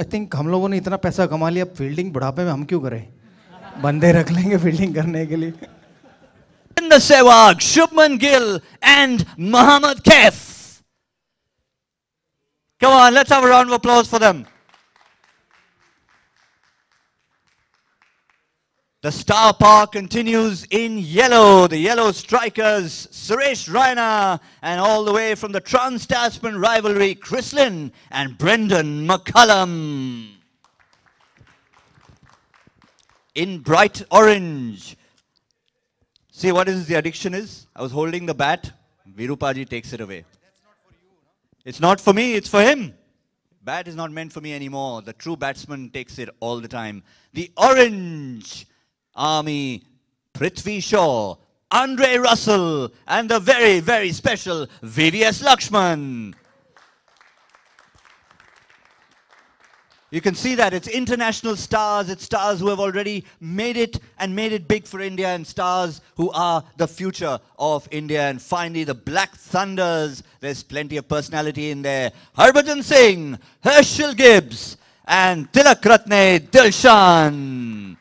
आई think हम लोगों ने इतना पैसा कमा लिया, अब फील्डिंग बुढ़ापे में हम क्यों करें, बंदे रख लेंगे फील्डिंग करने के लिए। Virender Sehwag, Shubman Gill and Mohammad Kaif. Come on, let's have a round of applause for them. The star power continues in yellow. The yellow strikers, Suresh Raina, and all the way from the Trans-Tasman rivalry, Chris Lynn and Brendan McCullum. In bright orange. See what is the addiction is? I was holding the bat. Virupaji takes it away. That's not for you, no? It's not for me, it's for him. Bat is not meant for me anymore. The true batsman takes it all the time. The orange Army, Prithvi Shaw, Andre Russell, and the very, very special VVS Laxman. You can see that it's international stars, it's stars who have already made it and made it big for India, and stars who are the future of India. And finally, the Black Thunders, there's plenty of personality in there. Harbhajan Singh, Herschel Gibbs, and Tilakratne Dilshan.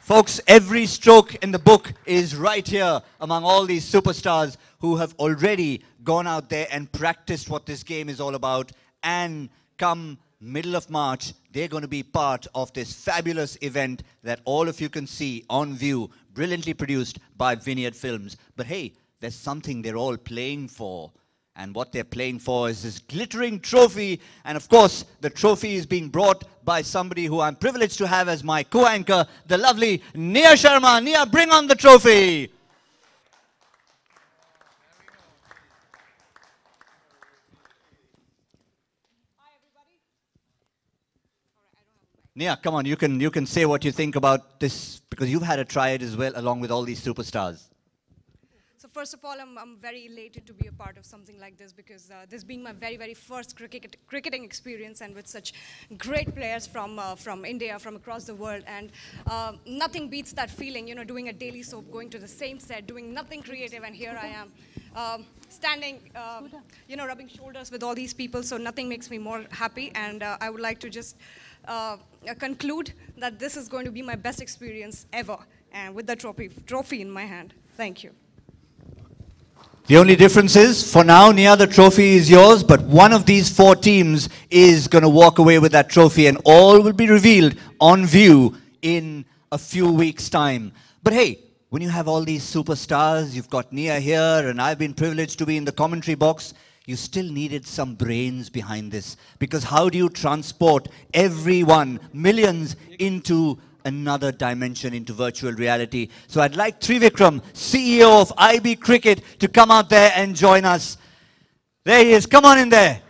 Folks, every stroke in the book is right here among all these superstars who have already gone out there and practiced what this game is all about. And come middle of March, they're going to be part of this fabulous event that all of you can see on Vue, brilliantly produced by Vineyard Films. But hey, there's something they're all playing for. And what they're playing for is this glittering trophy. And of course, the trophy is being brought by somebody who I'm privileged to have as my co-anchor, the lovely Nia Sharma. Nia, bring on the trophy. Nia, come on, you can say what you think about this, because you've had a try it as well, along with all these superstars. First of all, I'm very elated to be a part of something like this, because this being my very, very first cricketing experience, and with such great players from India, from across the world, and nothing beats that feeling, you know, doing a daily soap, going to the same set, doing nothing creative, and here I am, standing, you know, rubbing shoulders with all these people, so nothing makes me more happy, and I would like to just conclude that this is going to be my best experience ever, and with the trophy in my hand. Thank you. The only difference is, for now, Nia, the trophy is yours, but one of these four teams is going to walk away with that trophy, and all will be revealed on Vue in a few weeks' time. But hey, when you have all these superstars, you've got Nia here, and I've been privileged to be in the commentary box, you still needed some brains behind this, because how do you transport everyone, millions, into another dimension, into virtual reality? So I'd like Trivikram, CEO of IB Cricket, to come out there and join us. There he is. Come on in there.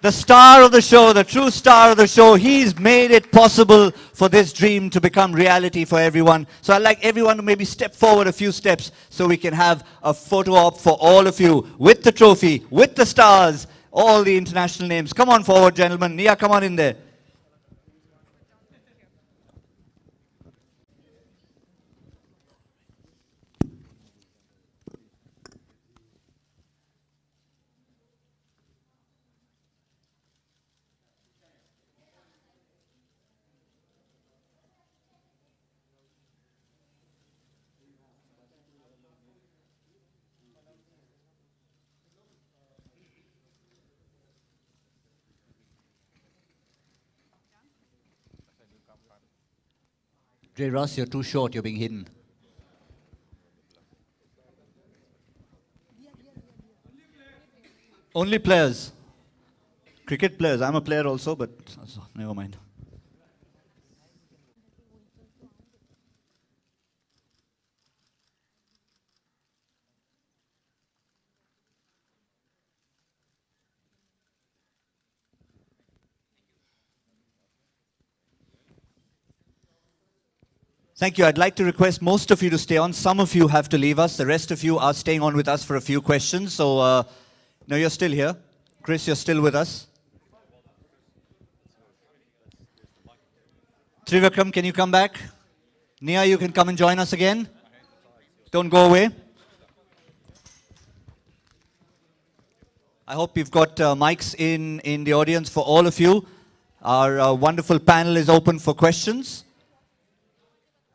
The star of the show, the true star of the show. He's made it possible for this dream to become reality for everyone. So I'd like everyone to maybe step forward a few steps so we can have a photo op for all of you with the trophy, with the stars, all the international names. Come on forward, gentlemen. Nia, come on in there. Andre Russ, you're too short, you're being hidden. Only players. Cricket players. I'm a player also, but never mind. Thank you. I'd like to request most of you to stay on. Some of you have to leave us. The rest of you are staying on with us for a few questions. So, no, you're still here. Chris, you're still with us. Trivikram, can you come back? Nia, you can come and join us again. Don't go away. I hope you've got mics in the audience for all of you. Our wonderful panel is open for questions.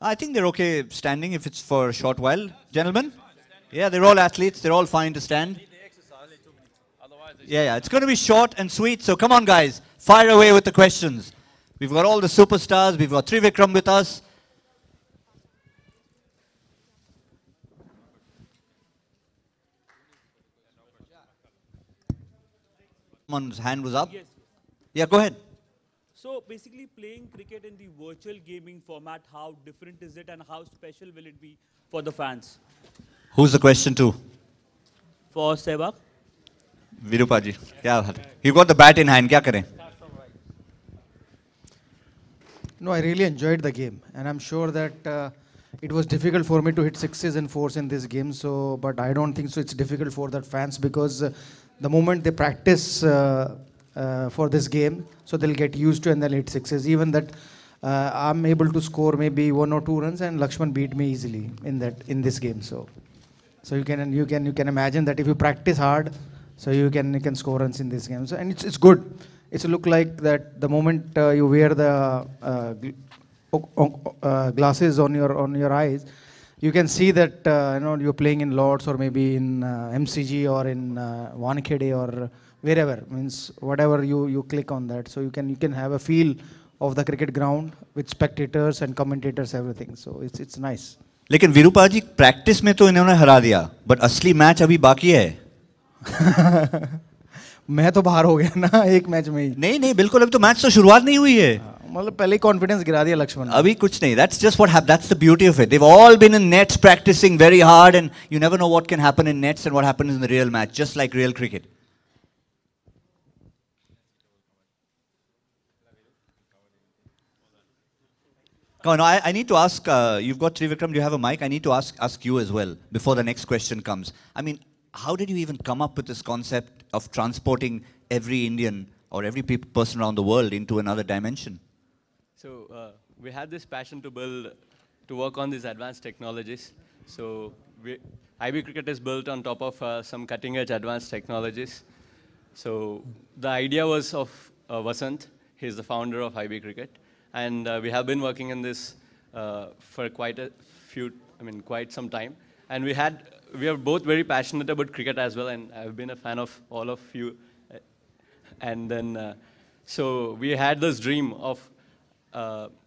I think they're okay standing if it's for a short while. Gentlemen? Yeah, they're all athletes. They're all fine to stand. Yeah, it's going to be short and sweet. So come on, guys. Fire away with the questions. We've got all the superstars. We've got Trivikram with us. Someone's hand was up. Yes. Yeah, go ahead. So basically playing cricket in the virtual gaming format, how different is it and how special will it be for the fans? Who's the question to? For Sehwag. Virupaji. You got the bat in hand. Kya kare? No, I really enjoyed the game. And I'm sure that it was difficult for me to hit sixes and fours in this game. So, but I don't think so. It's difficult for the fans because the moment they practice for this game, so they'll get used to and they'll hit sixes. Even that I'm able to score maybe 1 or 2 runs, and Laxman beat me easily in this game. So you can imagine that if you practice hard, so you can score runs in this game. So and it's good. It's look like that the moment you wear the glasses on your eyes, you can see that you're playing in Lords or maybe in MCG or in Wankhede or wherever. Means whatever you click on that, so you can have a feel of the cricket ground with spectators and commentators, everything. So it's nice. लेकिन विरूपा जी practice में तो इन्होंने हरा दिया, but असली match अभी बाकी है. मैं तो बाहर हो गया ना एक मैच में ही. नहीं बिल्कुल अभी तो मैच तो शुरुआत नहीं हुई है. मतलब पहले कॉन्फिडेंस गिरा दिया लक्ष्मण. अभी कुछ नहीं. That's just what happened. That's the beauty of it. They've all been in nets practicing very hard, and you never know what can happen in nets and what happens in the real match, just like real cricket. Come on, I need to ask. You've got Trivikram. Do you have a mic? I need to ask you as well before the next question comes. I mean, how did you even come up with this concept of transporting every Indian or every person around the world into another dimension? So we had this passion to work on these advanced technologies. So IB Cricket is built on top of some cutting-edge advanced technologies. So the idea was of Vasanth. He's the founder of IB Cricket. And we have been working in this for quite some time. And we are both very passionate about cricket as well. And I've been a fan of all of you. And then, so we had this dream of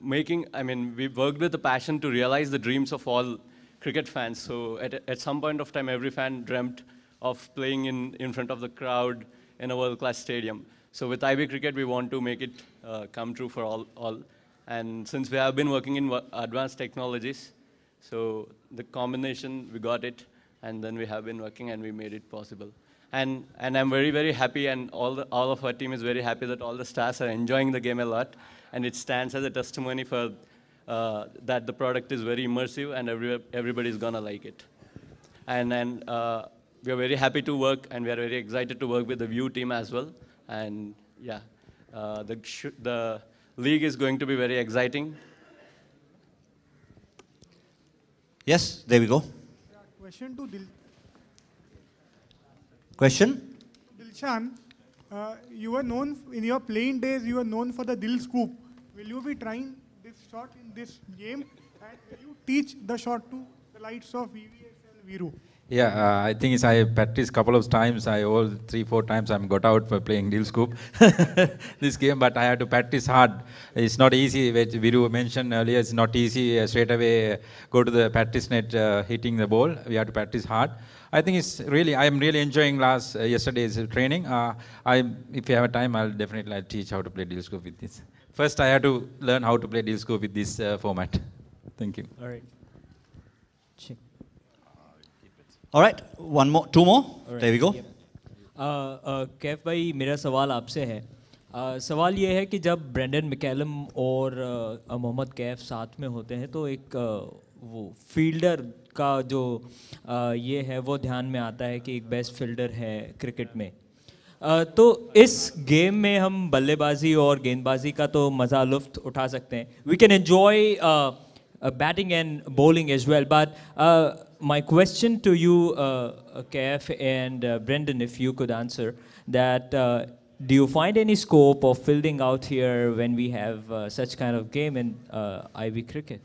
we worked with a passion to realize the dreams of all cricket fans. So at some point of time, every fan dreamt of playing in front of the crowd in a world-class stadium. So with IB Cricket, we want to make it come true for all. And since we have been working in advanced technologies, so the combination, we got it, and then we have been working and we made it possible. And I'm very, very happy, and all of our team is very happy that all the stars are enjoying the game a lot. And it stands as a testimony for that the product is very immersive and everybody's going to like it. And we are very happy to work, and we are very excited to work with the Vue team as well. And yeah, the league is going to be very exciting. Yes, there we go. Yeah, question to Dilshan. Question? Dilshan, you were known, in your playing days, you were known for the Dil scoop. Will you be trying this shot in this game? And will you teach the shot to the likes of VVS and Viru? Yeah, I think I practiced a couple of times. I all 3-4 times I'm got out for playing Dil scoop this game, but I had to practice hard. It's not easy, which Viru mentioned earlier. It's not easy straight away go to the practice net hitting the ball. We have to practice hard. I think it's really, I'm really enjoying yesterday's training. If you have time, I'll definitely teach how to play Dil scoop with this. First, I had to learn how to play Dil scoop with this format. Thank you. All right. Check. All right. One more, 2 more. Right. There we go. Kaif bhai, मेरा सवाल आपसे है. सवाल ये है कि जब Brendon McCullum और मोहम्मद कैफ साथ में होते हैं तो एक वो फील्डर का जो ये है वो ध्यान में आता है कि एक बेस्ट फील्डर है क्रिकेट में. तो इस गेम में हम बल्लेबाजी और गेंदबाजी का तो मज़ा लुफ्त उठा सकते हैं. We can enjoy batting and bowling as well. But my question to you, Kaif and Brendan, if you could answer that, do you find any scope of fielding out here when we have such kind of game in IB cricket?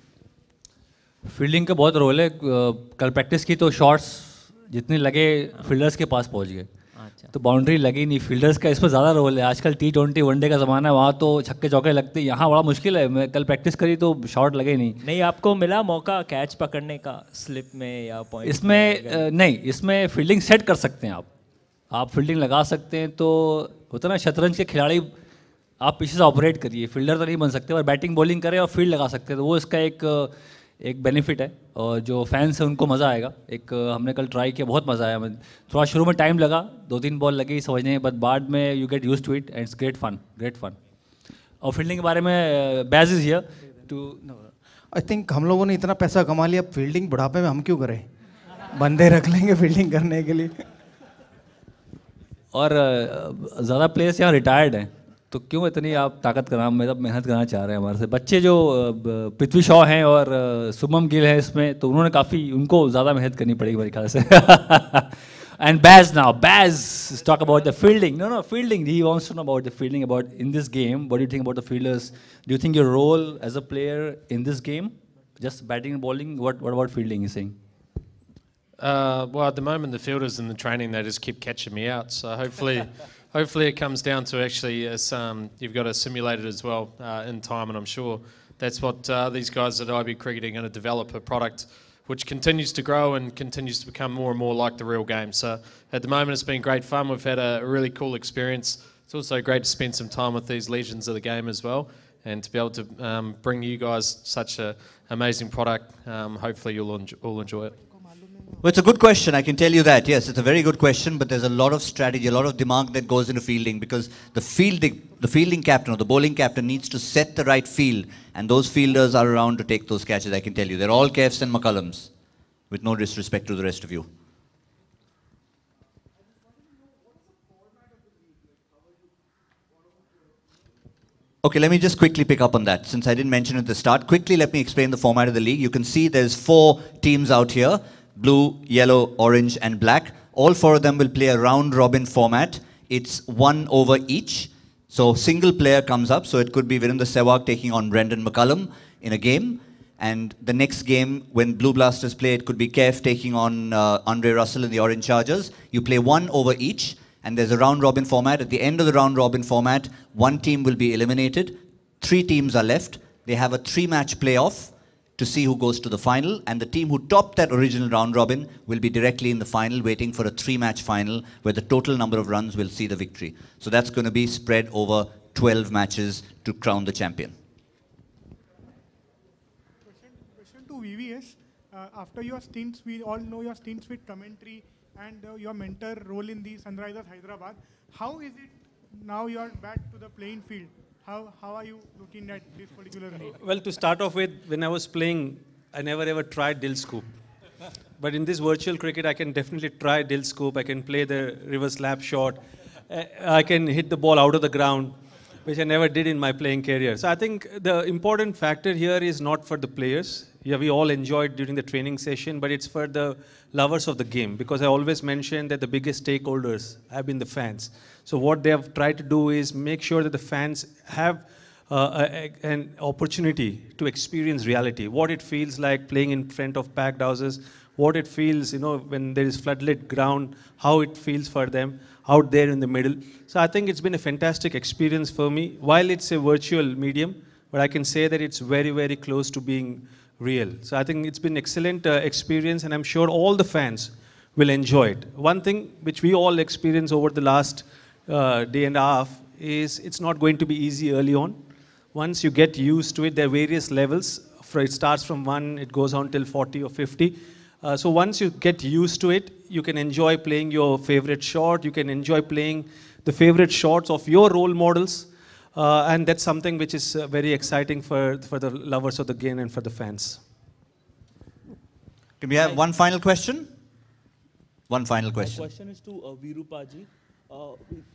Fielding का बहुत role है. कल practice की तो shots जितने लगे fielders के पास पहुंच गए, तो बाउंड्री लगी नहीं. फील्डर्स का इस पर ज़्यादा रोल है. आजकल T20 वनडे का ज़माना है, वहाँ तो छक्के चौके लगते हैं, यहाँ बड़ा मुश्किल है. मैं कल प्रैक्टिस करी तो शॉट लगे नहीं. नहीं आपको मिला मौका कैच पकड़ने का स्लिप में या पॉइंट? इसमें नहीं, इसमें फील्डिंग सेट कर सकते हैं आप फील्डिंग लगा सकते हैं. तो होता ना शतरंज के खिलाड़ी, आप पीछे से ऑपरेट करिए, फील्डर तो नहीं बन सकते, पर बैटिंग बॉलिंग करें और फील्ड लगा सकते हैं. तो वो इसका एक बेनिफिट है और जो फैंस हैं उनको मज़ा आएगा. एक हमने कल ट्राई किया, बहुत मज़ा आया. थोड़ा शुरू में टाइम लगा, 2-3 बॉल लगी समझने, बट बाद में you get use to it and it's great fun. और फील्डिंग के बारे में Baij is here too I think हम लोगों ने इतना पैसा कमा लिया, फील्डिंग बुढ़ापे में हम क्यों करें, बंदे रख लेंगे फील्डिंग करने के लिए. और ज़्यादा प्लेयर्स यहाँ रिटायर्ड हैं, तो क्यों इतनी आप ताकत करना, मतलब मेहनत करना चाह रहे हैं हमारे से. बच्चे जो पृथ्वी शॉ हैं और शुभमन गिल हैं इसमें, तो उन्होंने काफ़ी, उनको ज़्यादा मेहनत करनी पड़ेगी मेरे ख्याल से. And Baij now, Baij talk about the fielding. No fielding, he wants to know about the fielding, about in this game. What do you think about the fielders? Do you think your role as a player in this game, just batting and bowling, what about fielding? Is saying well, at the moment, the fielders in the training, they just keep catching me out. So hopefully it comes down to actually some, you've got to simulate it as well in time, and I'm sure that's what these guys at IB Cricket are going to develop, a product which continues to grow and continues to become more and more like the real game. So at the moment, it's been great fun. We've had a really cool experience. It's also great to spend some time with these legends of the game as well, and to be able to bring you guys such an amazing product. Hopefully you'll all enjoy it. Well, it's a good question, I can tell you that. Yes, it's a very good question, but there's a lot of strategy, a lot of demand that goes into fielding, because the fielding captain or the bowling captain needs to set the right field, and those fielders are around to take those catches, I can tell you. They're all Kaifs and McCullums, with no disrespect to the rest of you. Okay, let me just quickly pick up on that, since I didn't mention it at the start. Quickly, let me explain the format of the league. You can see there's 4 teams out here. Blue, yellow, orange and black. All 4 of them will play a round-robin format. It's 1 over each. So single player comes up. So it could be Virender Sehwag taking on Brendan McCullum in a game. And the next game, when Blue Blasters play, it could be Kaif taking on Andre Russell and the Orange Chargers. You play 1 over each. And there's a round-robin format. At the end of the round-robin format, 1 team will be eliminated. 3 teams are left. They have a 3-match playoff to see who goes to the final, and the team who topped that original round-robin will be directly in the final, waiting for a 3-match final where the total number of runs will see the victory. So that's going to be spread over 12 matches to crown the champion. Question to VVS. After your stints, we all know your stints with commentary and your mentor role in the Sunrisers Hyderabad. How is it now you are back to the playing field? How are you looking at this particular game? Well, to start off with, when I was playing, I never ever tried dill scoop. But in this virtual cricket, I can definitely try dill scoop. I can play the reverse slap shot. I can hit the ball out of the ground, which I never did in my playing career. So I think the important factor here is not for the players. Yeah, we all enjoyed during the training session, but it's for the lovers of the game. Because I always mention that the biggest stakeholders have been the fans. So what they have tried to do is make sure that the fans have an opportunity to experience reality. What it feels like playing in front of packed houses, what it feels, when there is floodlit ground, how it feels for them out there in the middle. So I think it's been a fantastic experience for me. While it's a virtual medium, but I can say that it's very, very close to being real. So I think it's been an excellent experience, and I'm sure all the fans will enjoy it. One thing which we all experience over the last day and a half is it's not going to be easy early on. Once you get used to it, there are various levels. It starts from 1, it goes on till 40 or 50. So once you get used to it, you can enjoy playing your favorite shot, you can enjoy playing the favorite shots of your role models, and that's something which is very exciting for the lovers of the game and for the fans. Can we have one final question? One final question. My question is to Virupa ji.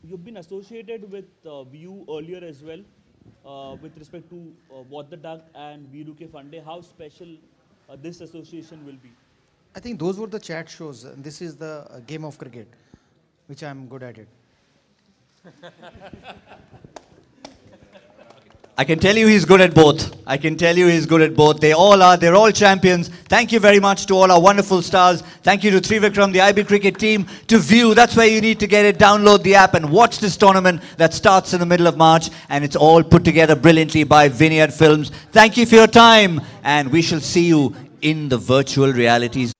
You've been associated with Vue earlier as well. with respect to What the Duck and Veeru Ke Funde, how special this association will be? I think those were the chat shows. And this is the game of cricket, which I'm good at it. I can tell you he's good at both. I can tell you he's good at both. They all are. They're all champions. Thank you very much to all our wonderful stars. Thank you to Trivikram, the IB Cricket team, to Vue. That's where you need to get it. Download the app and watch this tournament that starts in the middle of March. And it's all put together brilliantly by Vineyard Films. Thank you for your time. And we shall see you in the virtual realities.